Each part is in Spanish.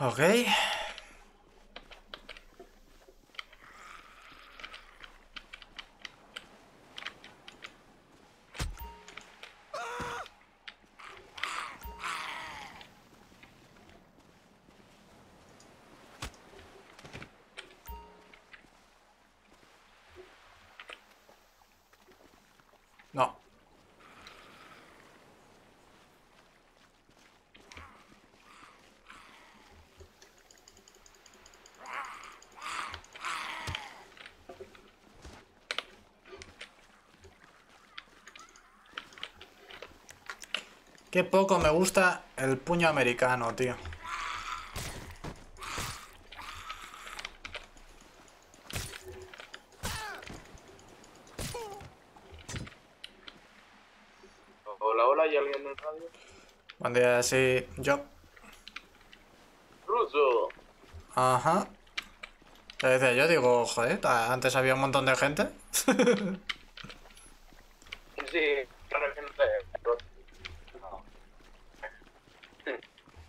Ok. Qué poco me gusta el puño americano, tío. Hola, hola, ¿hay alguien en el radio? Buen día, sí, yo. Ruso. Ajá. Te decía, yo digo, joder, antes había un montón de gente. Sí.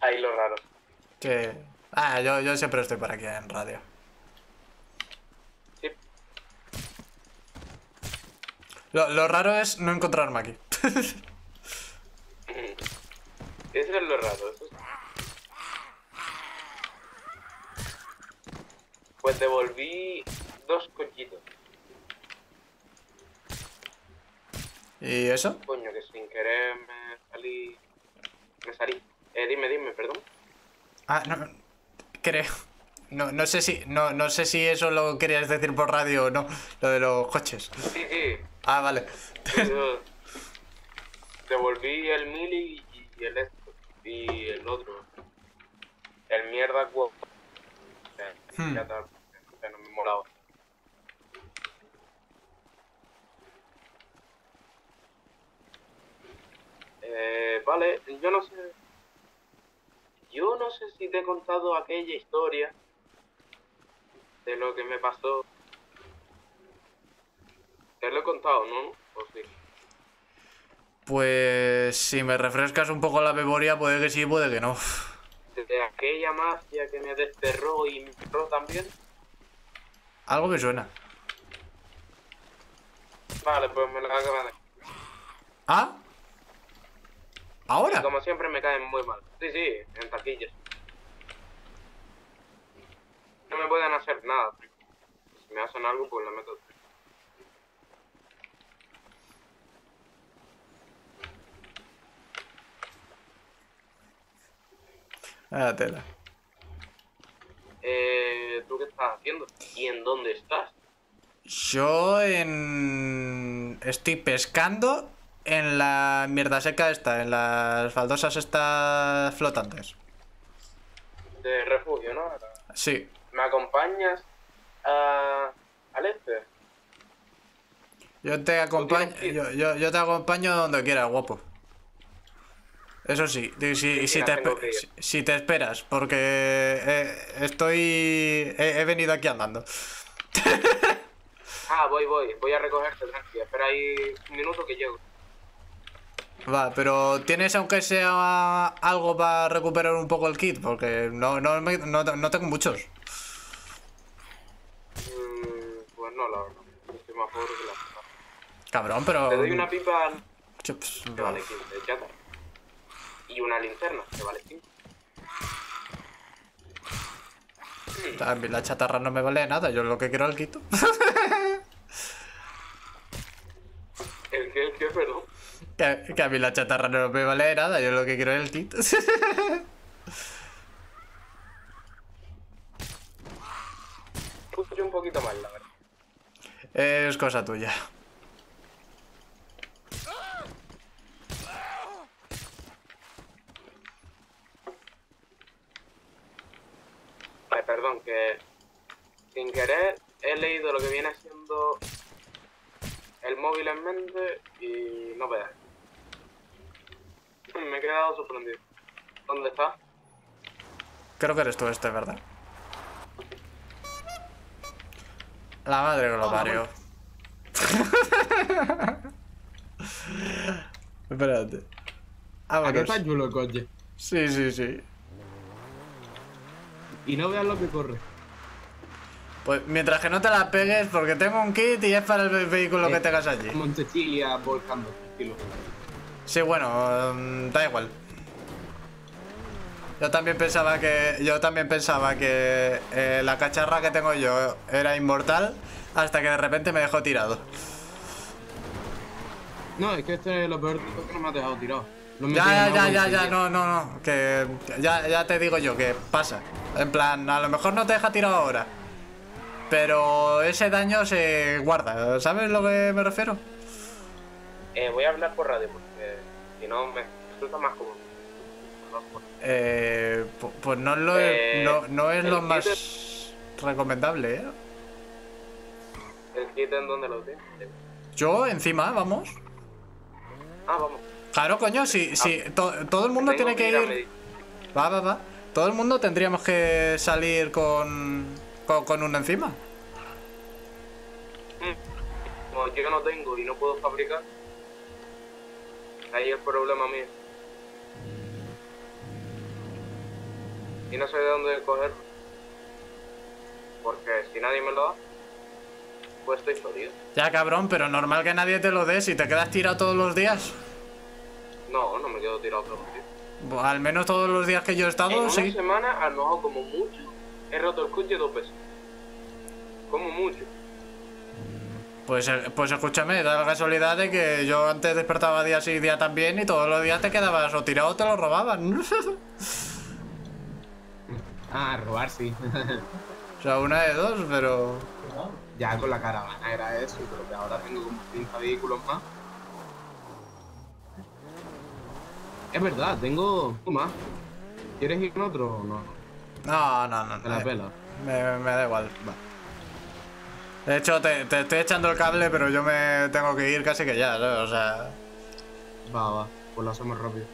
Ahí lo raro. Que... Ah, yo siempre estoy por aquí en radio. Sí. Lo raro es no encontrarme aquí. Eso es lo raro. Eso es... Pues devolví 2 cochitos. ¿Y eso? Coño, que sin querer me salí. Dime, perdón. Ah, no, creo. No sé si eso lo querías decir por radio o no, lo de los coches. Sí, sí. Ah, vale. Eso, devolví el mili y el esto, y el otro. El mierda guapo. Ya está, no me molaba. Vale, yo no sé si te he contado aquella historia de lo que me pasó. Te lo he contado, ¿no? Pues sí. Pues si me refrescas un poco la memoria, puede que sí, puede que no. De aquella mafia que me desterró y me enterró también. Algo me suena. Vale, pues me la acaban de... ¿Ah? ¿Ahora? Como siempre me caen muy mal. Sí, sí, en taquillas. No me pueden hacer nada. Si me hacen algo, pues lo meto. Ah, tela. ¿Tú qué estás haciendo? ¿Y en dónde estás? Yo en... Estoy pescando... En la mierda seca esta, en las baldosas estas flotantes. De refugio, ¿no? Sí. ¿Me acompañas al este? Yo te acompaño. Yo te acompaño donde quieras, guapo. Eso sí, si te esperas, porque he venido aquí andando. Ah, voy a recogerte, tranquila. Espera ahí un minuto que llego. Va, pero ¿tienes aunque sea algo para recuperar un poco el kit? Porque no tengo muchos. Pues no, la verdad. Estoy más pobre que la pipa. Cabrón, pero... Te doy una pipa... Chups, que vale 15 de chata. Y una linterna, que vale 5. También la chatarra no me vale nada, yo lo que quiero es el kit. ¿El qué, perdón? Que a mí la chatarra no me vale nada, yo lo que quiero es el kit. Yo un poquito mal, la verdad. Es cosa tuya. Ay, perdón, que sin querer he leído lo que viene siendo el móvil en mente y no veas. Me he quedado sorprendido. ¿Dónde está? Creo que eres tú este, ¿verdad? La madre que lo parió. Espérate. Vámonos. Aquí está chulo el coche. Sí. y no veas lo que corre. Pues mientras que no te la pegues, porque tengo un kit y es para el vehículo que tengas allí. Montechilia volcando, tranquilo. Sí, bueno, da igual. Yo también pensaba que la cacharra que tengo yo era inmortal hasta que de repente me dejó tirado. No, es que este es lo peor que no me ha dejado tirado. No, que ya te digo yo que pasa. En plan, a lo mejor no te deja tirado ahora, pero ese daño se guarda, ¿sabes lo que me refiero? Voy a hablar por radio porque si no me resulta más común. Pues no, no es lo más recomendable, ¿eh? ¿El kit en dónde lo tienes? Yo, encima, vamos. Ah, vamos. Claro, coño, todo el mundo tiene que ir... Va. Todo el mundo tendríamos que salir con uno encima. Como yo no tengo y no puedo fabricar, ahí es problema mío. Y no sé de dónde coger, porque si nadie me lo da, pues estoy jodido. Ya, cabrón, pero normal que nadie te lo dé si te quedas tirado todos los días. No, no me quedo tirado todos los días. Pues, al menos todos los días que yo he estado, en sí. En una semana, a lo mejor como mucho, he roto el coche 2 veces. Como mucho. Pues escúchame, da la casualidad de que yo antes despertaba día sí, día también, y todos los días te quedabas o tirado o te lo robaban. Ah, robar sí. O sea, una de dos, pero... Ya con la caravana era eso, pero que ahora tengo como 50 vehículos más. Es verdad, tengo más. ¿Quieres ir con otro o no? No. Te la pela. Me da igual, va. De hecho, te estoy echando el cable, pero yo me tengo que ir casi que ya, ¿no? O sea... Va, pues lo hacemos rápido.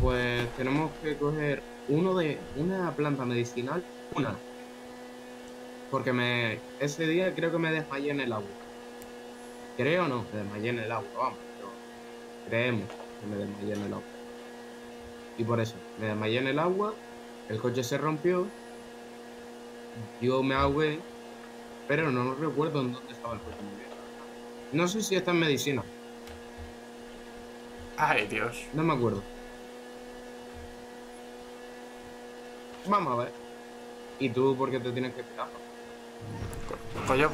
Pues tenemos que coger una planta medicinal, una. Porque ese día creo que me desmayé en el agua. Creo no, me desmayé en el agua, vamos. Pero creemos que me desmayé en el agua. Y por eso, me desmayé en el agua, el coche se rompió, yo me ahogué, pero no recuerdo en dónde estaba el coche. No sé si está en medicina. Ay, Dios. No me acuerdo. Vamos a ver. ¿Y tú por qué te tienes que esperar? Coño,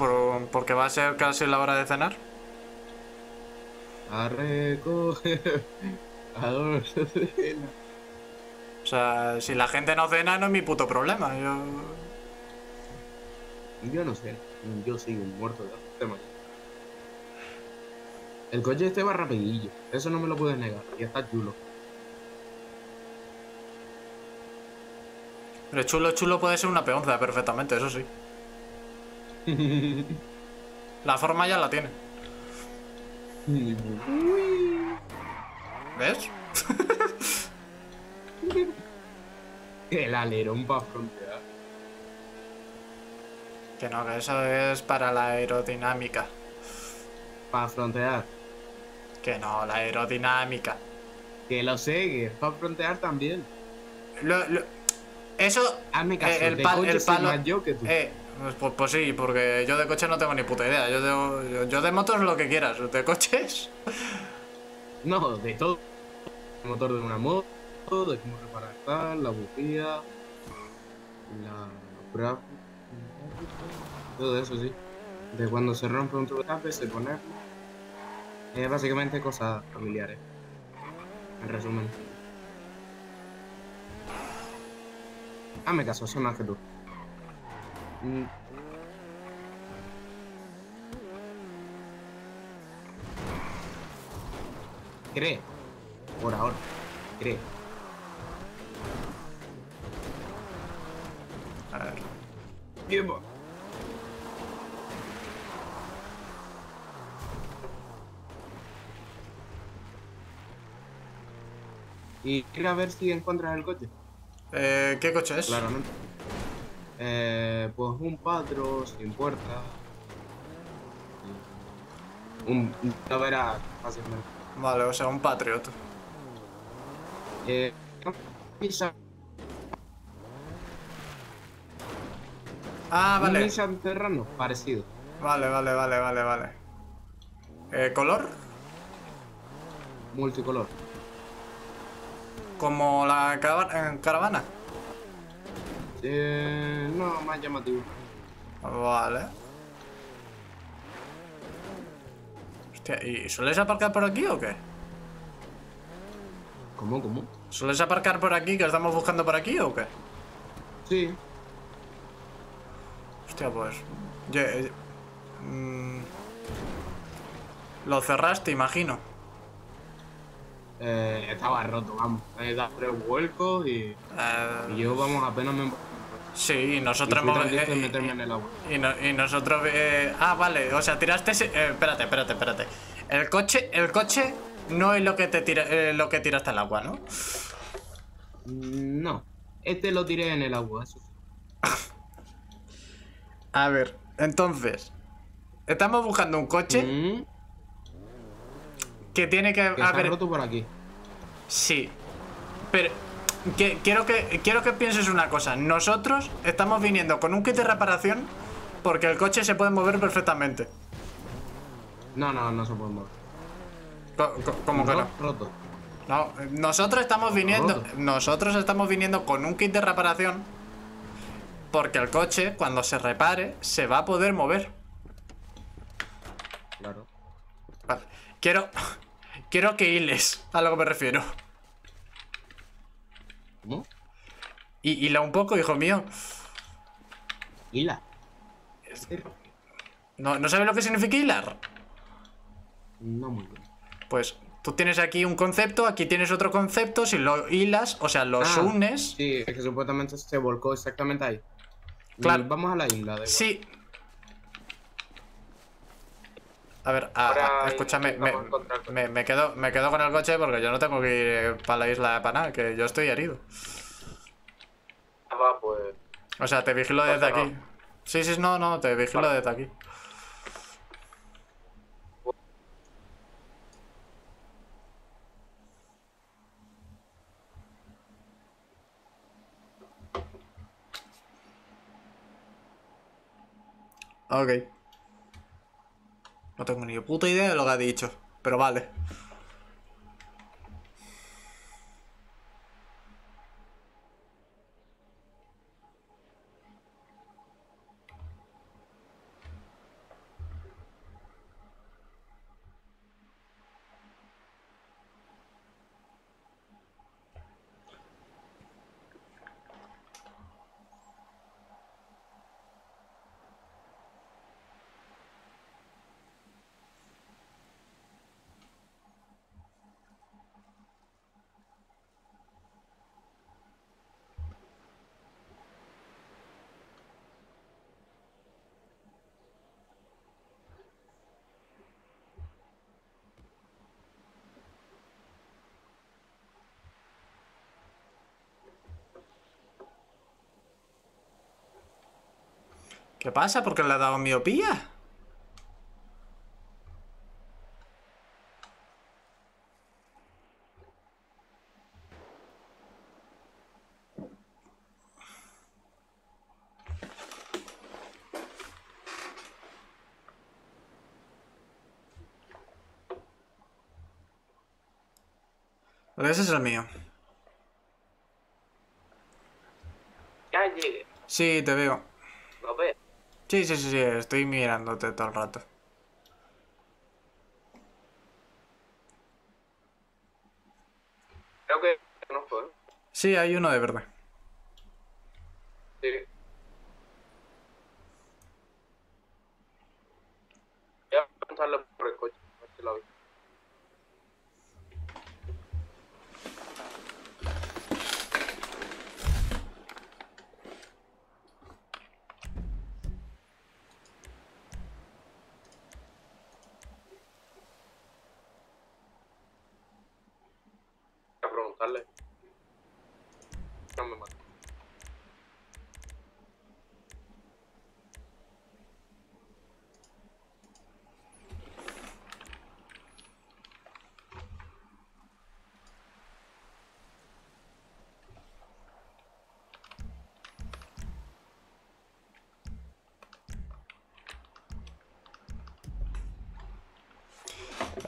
porque va a ser casi la hora de cenar. A recoger a dos de cena. O sea, si la gente no cena no es mi puto problema. Yo no sé. Yo soy un muerto de hambre. El coche este va rapidillo. Eso no me lo puedes negar. Y está chulo. Pero chulo puede ser una peonza perfectamente, eso sí. La forma ya la tiene. ¿Ves? El alerón para frontear. Que no, que eso es para la aerodinámica. ¿Para frontear? Que no, la aerodinámica. Que lo sé, que es para frontear también. Eso, hazme caso, el palo más yo que tú. Pues sí, porque yo de coche no tengo ni puta idea. Yo de motos lo que quieras. ¿De coches? No, de todo. El motor de una moto, de cómo reparar tal, la bujía, la... Todo eso, sí. De cuando se rompe un tubo de escape, se pone... básicamente cosas familiares. En resumen. Hazme caso, soy más que tú. Cree. Por ahora. Cree. A ver. Tiempo. Y quiero a ver si encuentras el coche. ¿Qué coche es? Claramente. Pues un Patro sin puerta. Lo verás fácilmente. Vale, o sea, un Patriot. Ah, vale. Un Nissan Terrano, parecido. Vale. ¿Color? Multicolor. ¿Como la caravana? No, más llamativo. Vale. Hostia, ¿y sueles aparcar por aquí o qué? ¿Cómo? ¿Sueles aparcar por aquí, que estamos buscando por aquí o qué? Sí. Hostia, pues... Lo cerraste, imagino. Estaba roto, vamos. He dado 3 vuelcos y yo, vamos, apenas me... Sí, y nosotros... Ah, vale, o sea, tiraste... Espérate. El coche no es lo que tiraste al agua, ¿no? No, este lo tiré en el agua, eso sí. A ver, entonces... Estamos buscando un coche... Que tiene que haber... roto por aquí. Sí. Pero quiero que pienses una cosa. Nosotros estamos viniendo con un kit de reparación porque el coche se puede mover perfectamente. No se puede mover. ¿Cómo que no? Roto. No, nosotros estamos viniendo con un kit de reparación porque el coche, cuando se repare, se va a poder mover. Claro. Vale. Quiero que hiles a lo que me refiero. ¿Cómo? Hila un poco, hijo mío. ¿Hila? ¿No sabes lo que significa hilar? No muy bien. Pues tú tienes aquí un concepto, aquí tienes otro concepto. Si lo hilas, o sea, los unes. Sí, es que supuestamente se volcó exactamente ahí. Claro. Vamos a la isla. Sí. A ver, escúchame, me quedo con el coche porque yo no tengo que ir para la isla para nada, que yo estoy herido. Va, pues... O sea, te vigilo desde aquí. Sí, no, te vigilo desde aquí. Ok. No tengo ni puta idea de lo que ha dicho, pero vale. ¿Qué pasa? ¿Por qué le ha dado miopía? Pero ese es el mío. Ya llegué. Sí, te veo. ¿Lo ves? Sí, estoy mirándote todo el rato. Creo que no fue. Sí, hay uno de verdad. Sí. Voy a preguntarle por el coche, a ver si lo vi.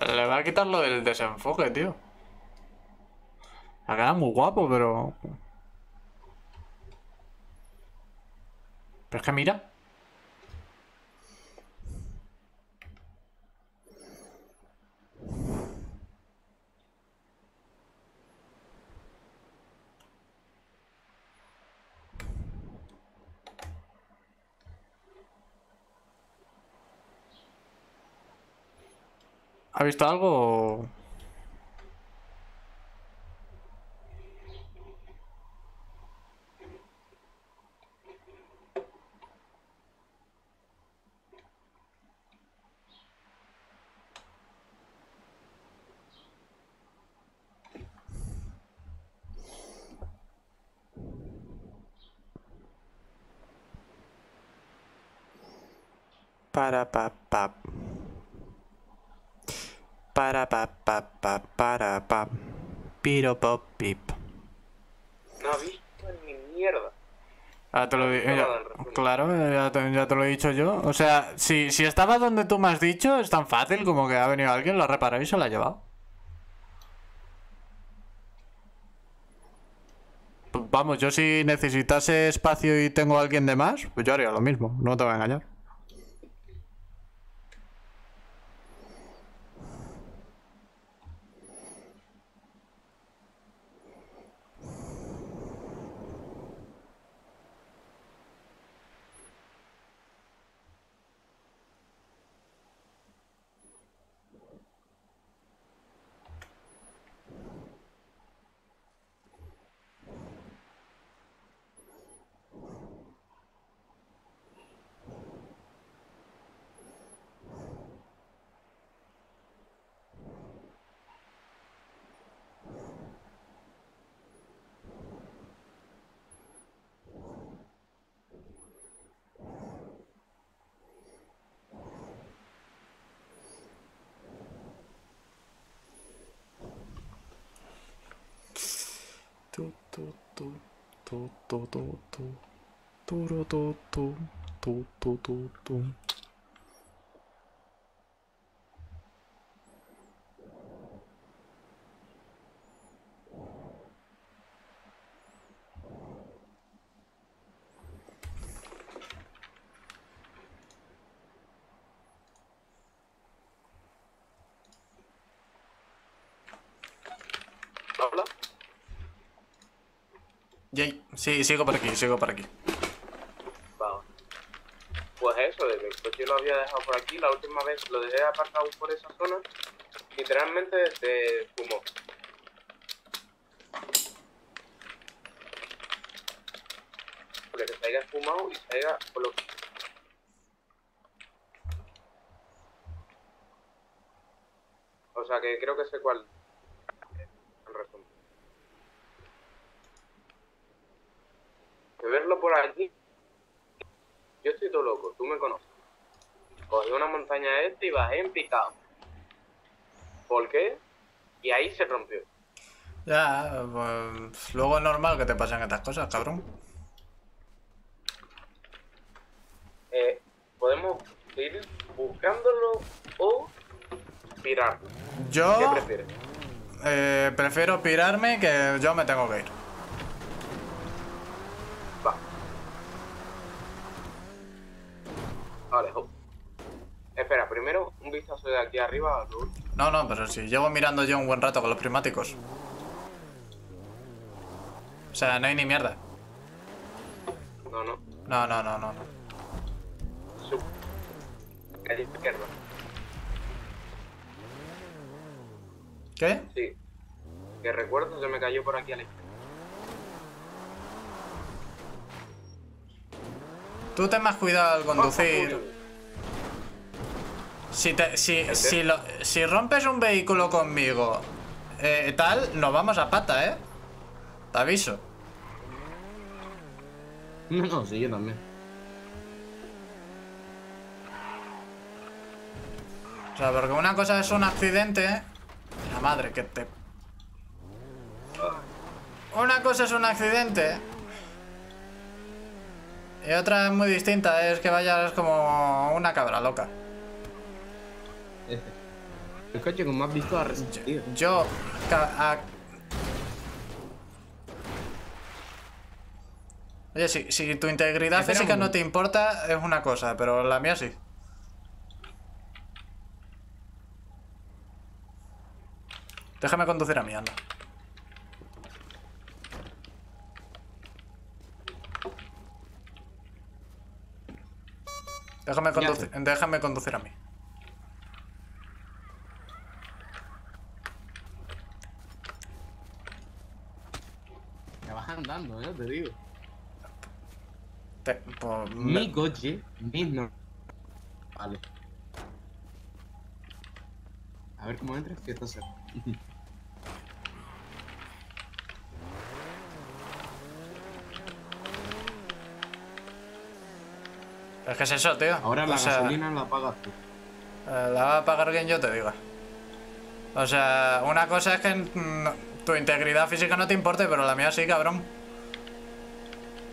Le va a quitar lo del desenfoque, tío. Ha quedado muy guapo, pero... pero es que mira. ¿Ha visto algo? Para pa pa. Para pa pa pa para pa. Piro pop pip. No ha visto ni mierda. Ah, te lo digo. Claro, ya te lo he dicho yo. O sea, si estaba donde tú me has dicho, es tan fácil como que ha venido alguien, lo ha reparado y se lo ha llevado. Pues vamos, yo si necesitase espacio y tengo a alguien de más, pues yo haría lo mismo, no te voy a engañar. ¿Habla? Yay. Sí, sigo por aquí. Vale. Pues eso, de que el coche lo había dejado por aquí, la última vez lo dejé aparcado por esa zona, literalmente se fumó. Porque se haya fumado y se haya bloqueado. O sea que creo que sé cuál. Verlo por aquí, yo estoy todo loco, tú me conoces. Cogí una montaña esta y bajé en picado. ¿Por qué? Y ahí se rompió. Ya, pues luego es normal que te pasen estas cosas, cabrón. Podemos ir buscándolo o pirarlo. Yo... ¿qué prefieres? Prefiero pirarme, que yo me tengo que ir. Vale, oh. Espera, primero un vistazo de aquí arriba. No, pero si llevo mirando yo un buen rato con los prismáticos. O sea, no hay ni mierda. No. Sub. Calle izquierda. ¿Qué? Sí. Que recuerdo, se me cayó por aquí a la izquierda. Tú ten más cuidado al conducir. Si rompes un vehículo conmigo, tal, nos vamos a pata, ¿eh? Te aviso. No, sí, yo también. O sea, porque una cosa es un accidente, ¿eh? La madre que te... una cosa es un accidente... y otra muy distinta es que vayas como una cabra loca. El coche con más visto ha resistido. Oye, si tu integridad física no te importa, es una cosa, pero la mía sí. Déjame conducir a mí, anda. Déjame conducir a mí. Me vas andando, te digo. Mi coche, no. Vale. A ver cómo entras, que esto se... Es que es eso, tío. Ahora la gasolina la pagas tú. La va a pagar quien yo te diga. O sea, una cosa es que tu integridad física no te importe, pero la mía sí, cabrón.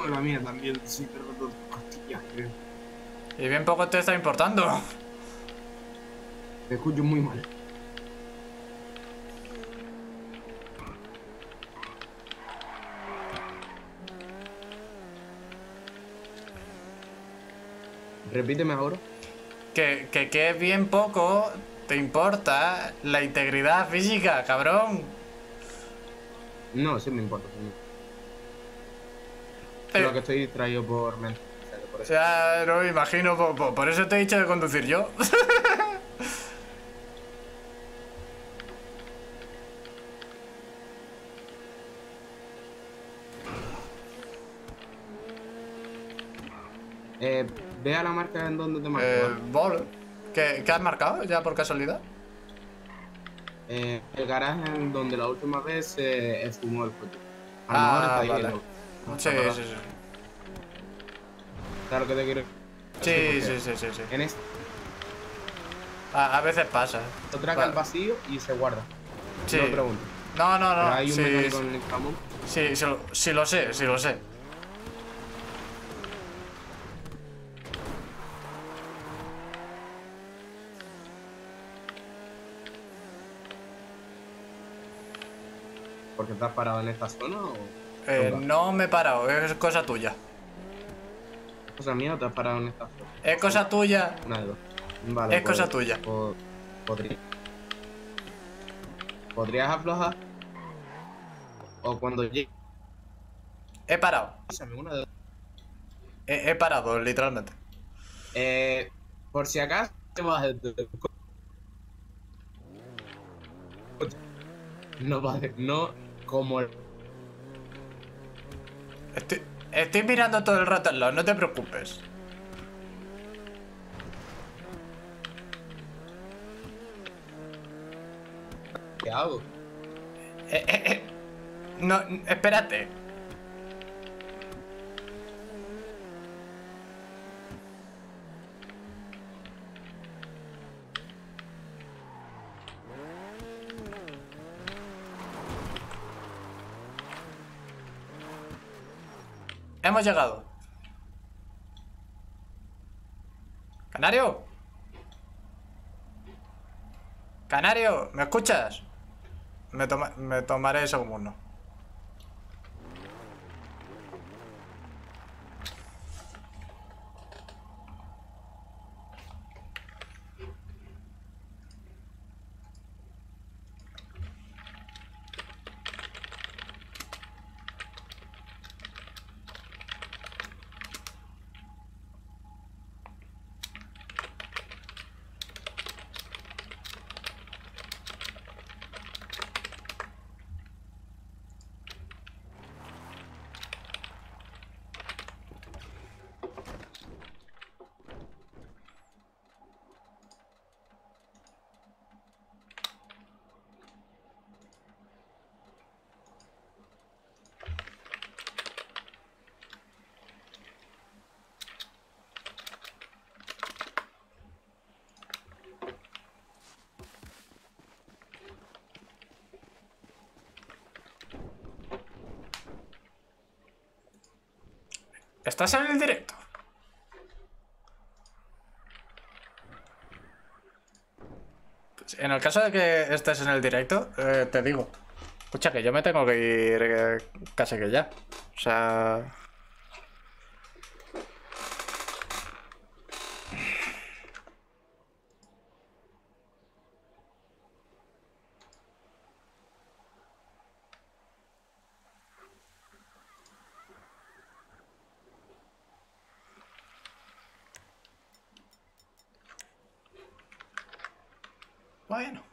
La mía también, sí, pero dos pastillas, creo. Y bien poco te está importando. Te escucho muy mal. Repíteme ahora. Que bien poco te importa la integridad física, cabrón. No, sí me importa. Sí. Pero que estoy distraído por mente. O sea, no me imagino, por eso te he dicho de conducir yo. Ve a la marca en donde te marcó. Vale. ¿Qué has marcado ya por casualidad? El garaje en donde la última vez se esfumó el coche. Ah, vale. Sí. Claro que te quiero. Sí. En este. A veces pasa. Lo traga al vacío y se guarda. Sí. No pregunto. No. Pero hay un mecánico en el camón. Sí, lo sé. ¿Porque te has parado en esta zona o...? No me he parado, es cosa tuya. ¿Es cosa mía o te has parado en esta zona? Es cosa tuya. Una de dos. Vale, es cosa tuya. ¿Podrías aflojar? O cuando llegue... He parado. Una de dos. He parado, literalmente. Por si acaso te vas de... No, como el... Estoy mirando todo el rato al lado, no te preocupes. ¿Qué hago? No, espérate. Hemos llegado. Canario. Canario, ¿me escuchas? Me tomaré eso como uno. ¿Estás en el directo? En el caso de que estés en el directo, te digo. Escucha, que yo me tengo que ir casi que ya. O sea... Bueno.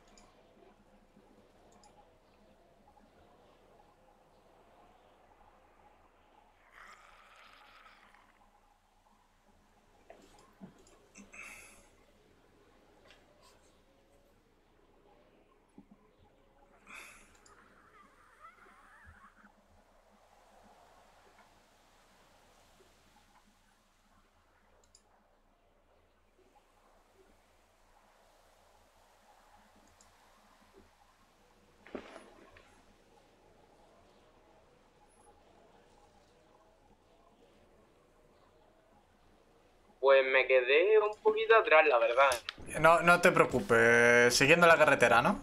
Pues me quedé un poquito atrás, la verdad. No, no te preocupes. Siguiendo la carretera, ¿no?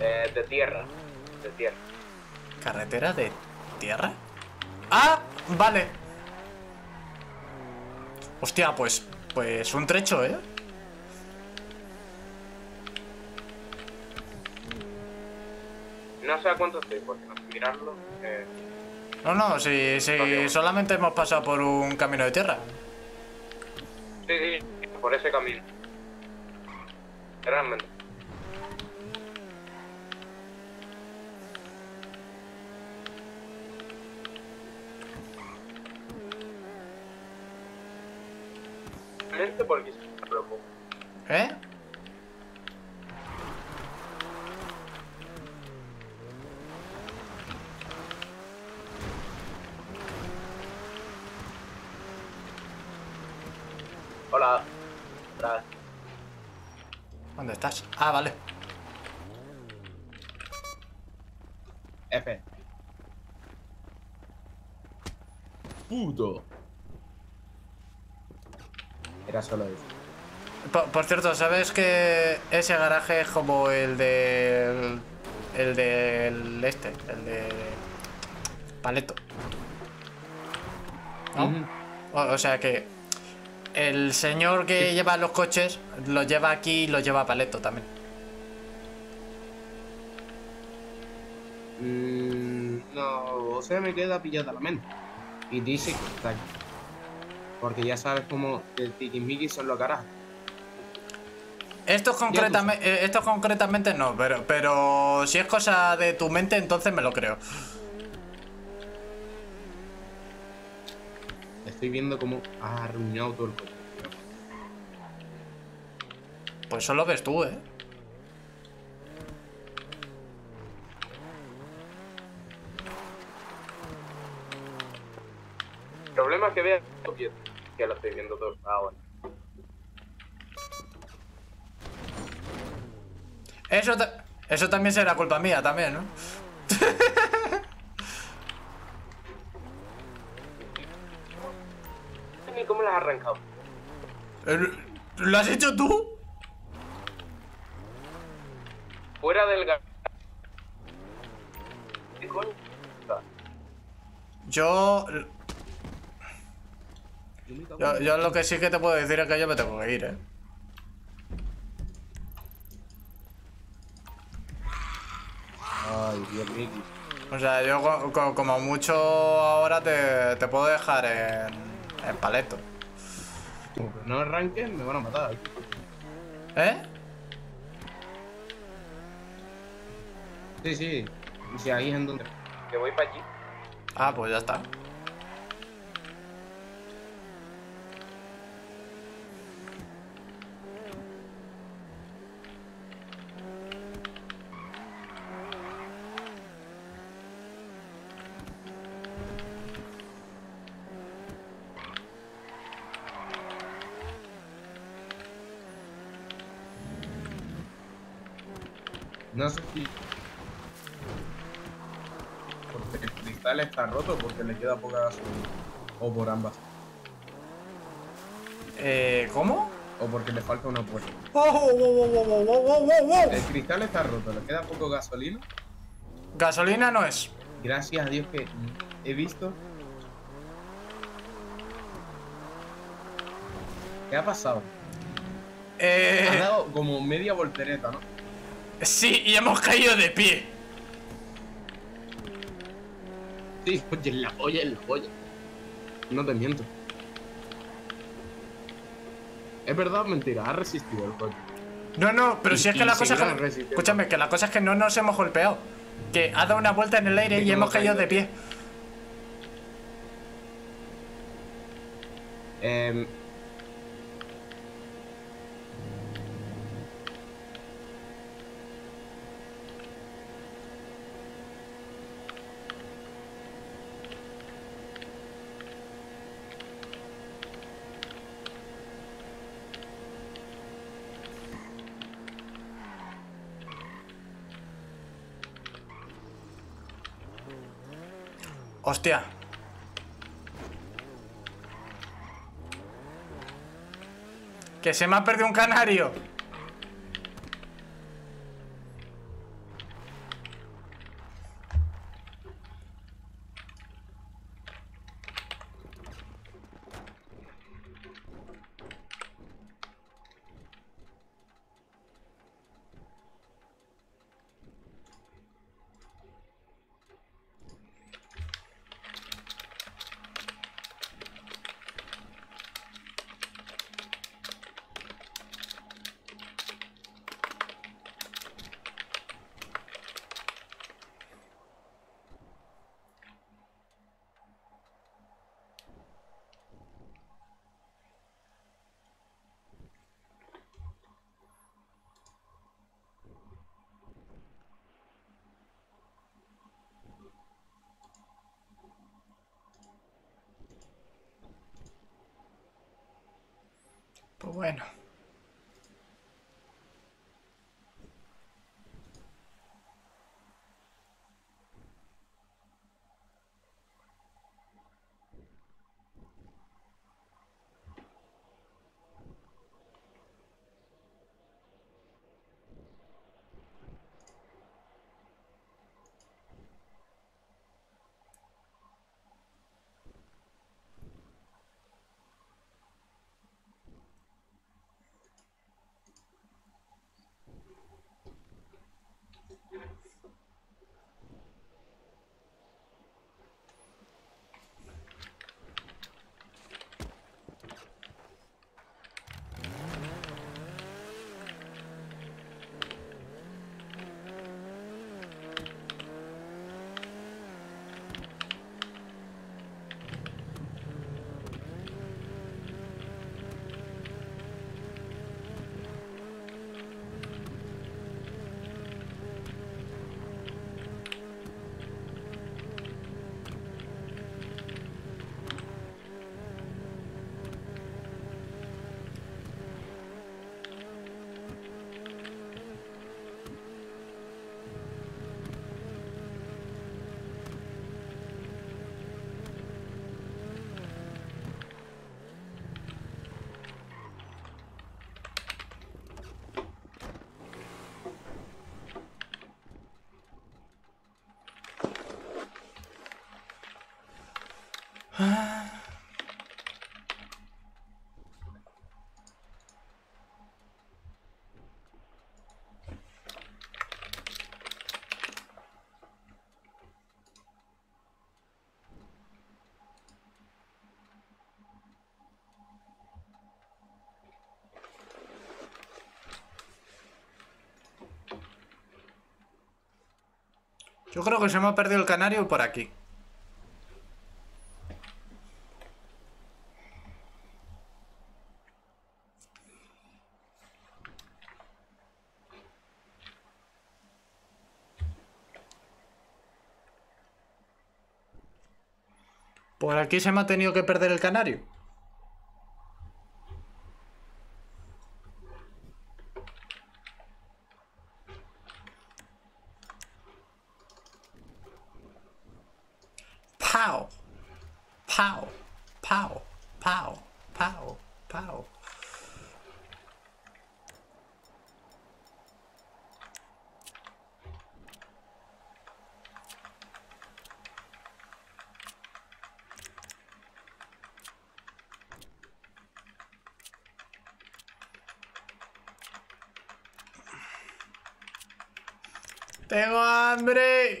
De tierra. De tierra. ¿Carretera de tierra? ¡Ah! Vale. Hostia, pues un trecho, ¿eh? No sé a cuánto estoy, porque no sé mirarlo. No, si solamente hemos pasado por un camino de tierra. Sí, por ese camino. Realmente. Realmente porque se me preocupa. ¿Eh? Hola. Hola. ¿Dónde estás? Ah, vale. F. Puto. Era solo eso. Por cierto, ¿sabes que ese garaje es como el del... el del este, el de... Paleto? ¿No? O sea que... el señor que lleva los coches los lleva aquí y los lleva a Paleto también. No, o sea, me queda pillada la mente. Y dice que está aquí. Porque ya sabes cómo el tiquismiquis son los garajes. Esto concretamente no, pero si es cosa de tu mente, entonces me lo creo. Estoy viendo cómo has arruinado todo el coche. Pues eso lo ves tú, ¿eh? El problema es que veas que lo estoy viendo todo ahora. Eso también será culpa mía, también, ¿no? ¿Cómo las has arrancado? ¿Lo has hecho tú? Fuera del garaje. ¿Qué coño? Yo lo que sí que te puedo decir es que yo me tengo que ir, ¿eh? Ay, Dios mío. O sea, yo como mucho ahora te puedo dejar en Paleto. Como que no arranquen, me van a matar. ¿Eh? Sí. Si ahí es en donde... que voy para allí. Ah, pues ya está. No sé si... porque el cristal está roto, porque le queda poca gasolina. O por ambas. ¿Cómo? o porque le falta una puerta. El cristal está roto, le queda poco gasolina. Gasolina no es. Gracias a Dios que he visto. ¿Qué ha pasado? Ha dado como media voltereta, ¿no? Sí, y hemos caído de pie. Sí, oye, la polla es la polla. No te miento. ¿Es verdad o mentira? Ha resistido el coche. No, no, pero si es que la cosa es que... Escúchame, que la cosa es que no nos hemos golpeado. Que ha dado una vuelta en el aire y hemos caído de pie. Hostia. Que se me ha perdido un canario. Pues bueno. Yo creo que se me ha perdido el canario por aquí. Por aquí se me ha tenido que perder el canario. Pau, pau, pau, pau, pau, pau. ¡Tengo hambre!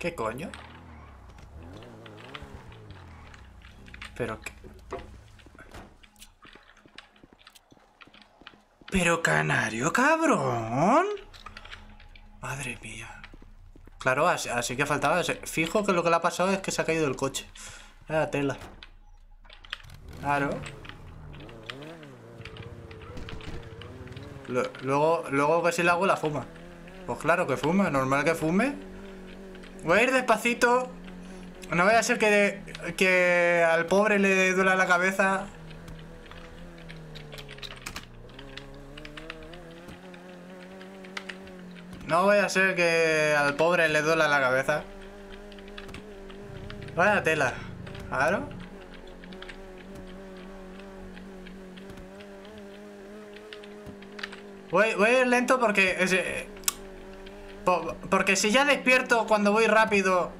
¿Qué coño? Pero... Pero Canario, cabrón. Madre mía. Claro, así que faltaba. Fijo que lo que le ha pasado es que se ha caído el coche. La tela. Claro. Luego que si la hago la fuma. Pues claro que fuma, normal que fume. Voy a ir despacito. No vaya a ser que al pobre le duela la cabeza. No vaya a ser que al pobre le duela la cabeza. Vaya tela. Claro. Voy a ir lento porque... Porque si ya despierto cuando voy rápido,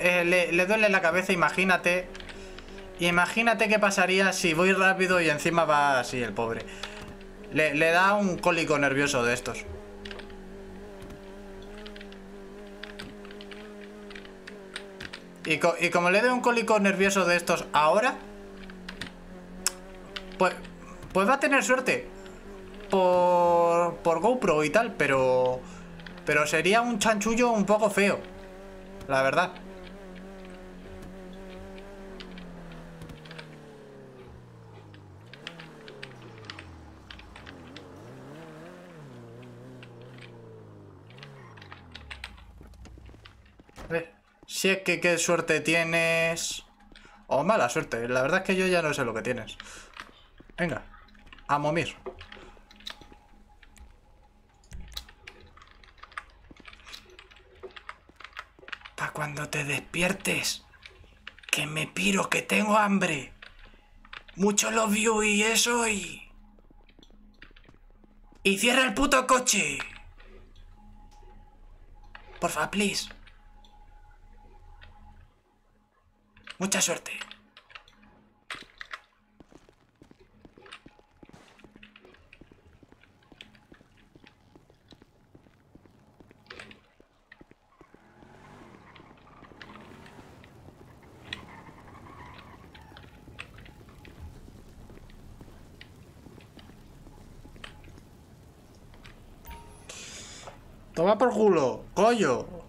le duele la cabeza, imagínate. Imagínate qué pasaría si voy rápido y encima va así el pobre. Le da un cólico nervioso de estos. Y como le dé un cólico nervioso de estos ahora, pues va a tener suerte por GoPro y tal, pero sería un chanchullo un poco feo, la verdad. A ver, si es que qué suerte tienes... O mala suerte, la verdad es que yo ya no sé lo que tienes. Venga, a momir. Cuando te despiertes, que me piro, que tengo hambre. Mucho love you y eso y cierra el puto coche. Porfa, please. Mucha suerte. Toma por culo, coño.